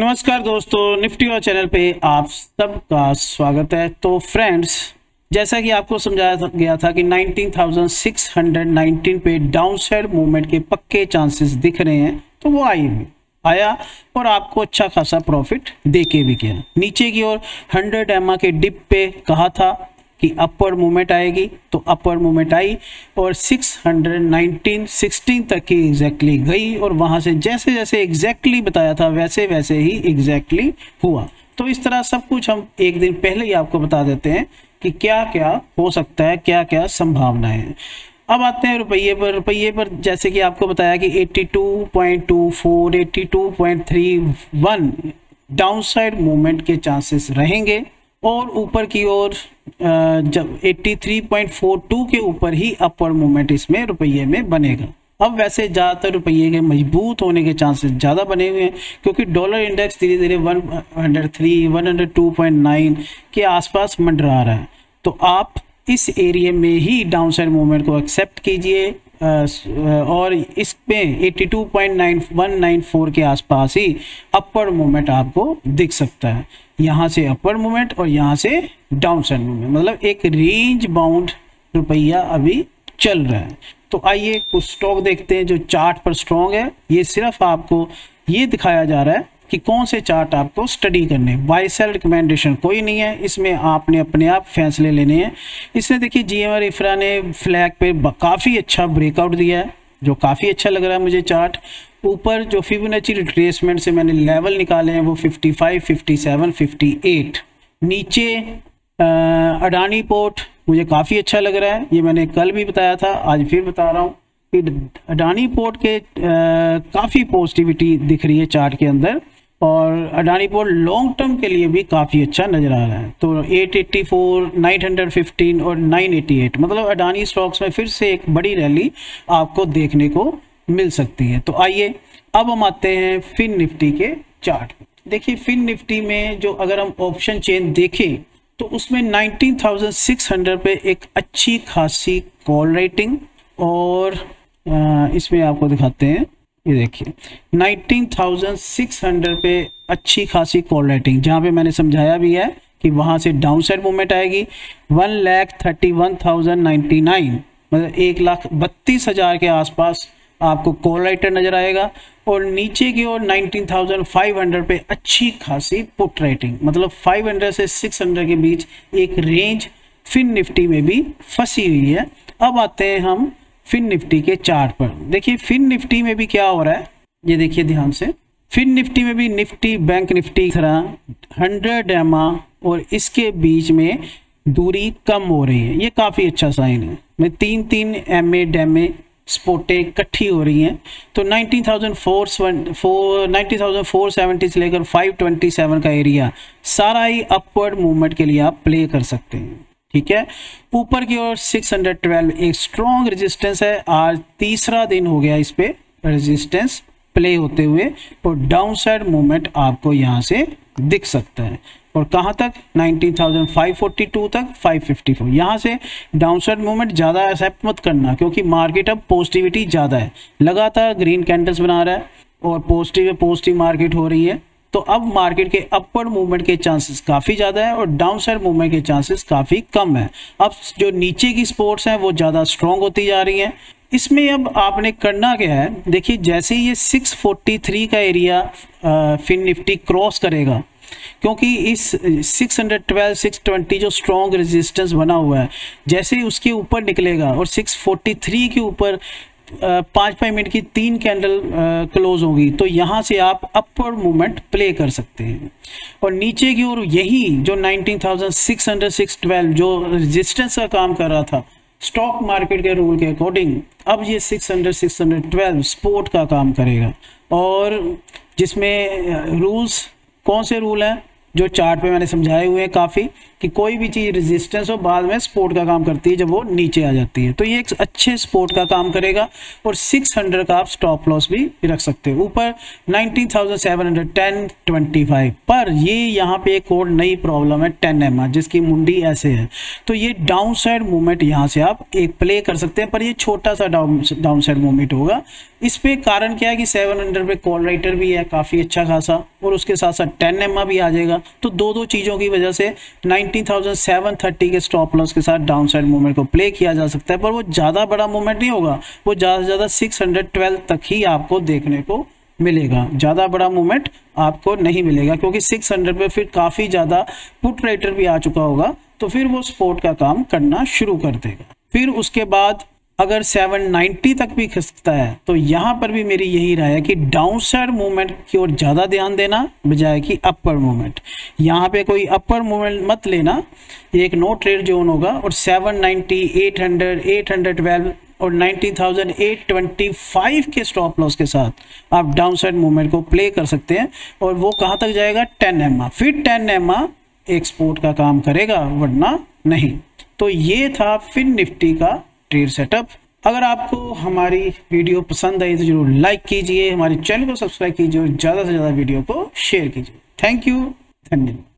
नमस्कार दोस्तों, निफ्टी और चैनल पे आप सबका स्वागत है। तो फ्रेंड्स, जैसा कि आपको समझाया गया था कि 19,619 पे डाउनसाइड मूवमेंट के पक्के चांसेस दिख रहे हैं, तो वो आया और आपको अच्छा खासा प्रॉफिट देके भी गया। नीचे की ओर 100 एमए के डिप पे कहा था कि अपर मूवमेंट आएगी, तो अपर मूवमेंट आई और 616 तक ही एग्जैक्टली गई और वहां से जैसे जैसे एग्जैक्टली बताया था वैसे वैसे ही एग्जैक्टली हुआ। तो इस तरह सब कुछ हम एक दिन पहले ही आपको बता देते हैं कि क्या क्या हो सकता है, क्या क्या संभावनाएं हैं। अब आते हैं रुपये पर। रुपये पर जैसे कि आपको बताया कि 82.24 82.31 डाउनसाइड मूवमेंट के चांसेस रहेंगे और ऊपर की ओर जब 83.42 के ऊपर ही अपर मूवमेंट इसमें रुपये में बनेगा। अब वैसे ज़्यादातर रुपये के मजबूत होने के चांसेस ज़्यादा बने हुए हैं क्योंकि डॉलर इंडेक्स धीरे धीरे 102.9 के आसपास मंडरा रहा है। तो आप इस एरिया में ही डाउनसाइड मूवमेंट को एक्सेप्ट कीजिए और इसमें 82.9194 के आसपास ही अपर मूवमेंट आपको दिख सकता है। यहाँ से अपर मूवमेंट और यहाँ से डाउनसाइड मूवमेंट, मतलब एक रेंज बाउंड रुपया अभी चल रहा है। तो आइए कुछ स्टॉक देखते हैं जो चार्ट पर स्ट्रॉन्ग है। ये सिर्फ आपको ये दिखाया जा रहा है कि कौन से चार्ट आपको स्टडी करने। बाय सेल रिकमेंडेशन कोई नहीं है इसमें, आपने अपने आप फैसले लेने हैं। इसने देखिए GMR इफ्रा ने फ्लैग पे काफ़ी अच्छा ब्रेकआउट दिया है जो काफ़ी अच्छा लग रहा है मुझे चार्ट। ऊपर जो फिबोनाची रिट्रेसमेंट से मैंने लेवल निकाले हैं वो 55, 57, 58। नीचे अडानी पोर्ट मुझे काफ़ी अच्छा लग रहा है, ये मैंने कल भी बताया था, आज फिर बता रहा हूँ कि अडानी पोर्ट के काफ़ी पॉजिटिविटी दिख रही है चार्ट के अंदर और अडानी पोर्ट लॉन्ग टर्म के लिए भी काफ़ी अच्छा नज़र आ रहा है। तो 884, 915 और 988, मतलब अडानी स्टॉक्स में फिर से एक बड़ी रैली आपको देखने को मिल सकती है। तो आइए अब हम आते हैं फिन निफ्टी के चार्ट। देखिए फिन निफ्टी में जो अगर हम ऑप्शन चेन देखें तो उसमें 19,600 पे एक अच्छी खासी कॉल रेटिंग और इसमें आपको दिखाते हैं, ये देखिए 19,600 पे अच्छी खासी कॉल रेटिंग, जहाँ पे मैंने समझाया भी है कि वहाँ से डाउनसाइड मूवमेंट आएगी 1,31,099, मतलब 1,32,000 के आसपास आपको कॉल राइटर नज़र आएगा और नीचे की ओर 19,500 पे अच्छी खासी पुट राइटिंग, मतलब 500 से 600 के बीच एक रेंज फिन निफ्टी में भी फंसी हुई है। अब आते हैं हम फिन निफ्टी के चार्ट पर। देखिए फिन निफ्टी में भी क्या हो रहा है, ये देखिए ध्यान से। फिन निफ्टी में भी निफ्टी बैंक निफ्टी तरह 100 एमए और इसके बीच में दूरी कम हो रही है, ये काफ़ी अच्छा साइन है। मैं 3-3 एमए डेमे स्पोर्टें इकट्ठी हो रही हैं। तो 19,470 से लेकर 527 का एरिया सारा ही अपवर्ड मूवमेंट के लिए आप प्ले कर सकते हैं, ठीक है। ऊपर की ओर 612 एक स्ट्रॉन्ग रेजिस्टेंस है, आज तीसरा दिन हो गया इस पे रेजिस्टेंस प्ले होते हुए और डाउनसाइड मूवमेंट आपको यहाँ से दिख सकता है और कहाँ तक 19,542 तक 554। यहाँ से डाउनसाइड मूवमेंट ज़्यादा एक्सेप्ट मत करना क्योंकि मार्केट अब पॉजिटिविटी ज़्यादा है, लगातार ग्रीन कैंडल्स बना रहा है और पॉजिटिव मार्केट हो रही है। तो अब मार्केट के अपवर्ड मूवमेंट के चांसेस काफ़ी ज़्यादा है और डाउनसाइड मूवमेंट के चांसेस काफ़ी कम है। अब जो नीचे की सपोर्ट्स हैं वो ज़्यादा स्ट्रॉन्ग होती जा रही हैं। इसमें अब आपने करना क्या है, देखिए जैसे ये 643 का एरिया फिन निफ्टी क्रॉस करेगा, क्योंकि इस 612 620 जो स्ट्रॉन्ग रेजिस्टेंस बना हुआ है, जैसे उसके ऊपर निकलेगा और 643 के ऊपर 5 मिनट की 3 कैंडल क्लोज होगी, तो यहाँ से आप अपवर्ड मूवमेंट प्ले कर सकते हैं। और नीचे की ओर यही जो 19,600 612 जो रेजिस्टेंस का काम कर रहा था स्टॉक मार्केट के रूल के अकॉर्डिंग, अब ये 600 612 सपोर्ट का काम करेगा। और जिसमें रूल्स कौन से रूल हैं जो चार्ट पे मैंने समझाए हुए हैं काफ़ी, कि कोई भी चीज़ रेजिस्टेंस हो बाद में सपोर्ट का काम करती है जब वो नीचे आ जाती है। तो ये एक अच्छे सपोर्ट का काम करेगा और 600 का आप स्टॉप लॉस भी रख सकते हो। ऊपर 19,710.25 पर ये यहाँ पे एक और नई प्रॉब्लम है 10 MA जिसकी मुंडी ऐसे है, तो ये डाउन साइड मूवमेंट यहाँ से आप एक प्ले कर सकते हैं, पर ये छोटा सा डाउन साइड मूवमेंट होगा। इस पे कारण क्या है कि 700 पे कॉल राइटर भी है काफ़ी अच्छा खासा और उसके साथ साथ 10 MA भी आ जाएगा, तो दो चीज़ों की वजह से 19,730 के स्टॉप लॉस के साथ डाउन साइड मूवमेंट को प्ले किया जा सकता है, पर वो ज़्यादा बड़ा मूवमेंट नहीं होगा, वो ज़्यादा से ज़्यादा 612 तक ही आपको देखने को मिलेगा, ज़्यादा बड़ा मूवमेंट आपको नहीं मिलेगा क्योंकि 600 पे फिर काफ़ी ज़्यादा पुट राइटर भी आ चुका होगा, तो फिर वो सपोर्ट का काम करना शुरू कर देगा। फिर उसके बाद अगर 790 तक भी खिसकता है तो यहाँ पर भी मेरी यही राय है कि डाउन साइड मूवमेंट की ओर ज़्यादा ध्यान देना बजाय कि अपर मूवमेंट। यहाँ पे कोई अपर मूवमेंट मत लेना, ये एक नो ट्रेड जोन होगा और 790, 800, 812 और 19,825 के स्टॉप लॉस के साथ आप डाउन साइड मूवमेंट को प्ले कर सकते हैं और वो कहाँ तक जाएगा 10 MA, फिर 10 MA एक सपोर्ट का काम करेगा वरना नहीं। तो ये था फिन निफ्टी का ट्रेड सेटअप। अगर आपको हमारी वीडियो पसंद आई तो जरूर लाइक कीजिए, हमारे चैनल को सब्सक्राइब कीजिए और ज़्यादा से ज़्यादा वीडियो को शेयर कीजिए। थैंक यू, धन्यवाद।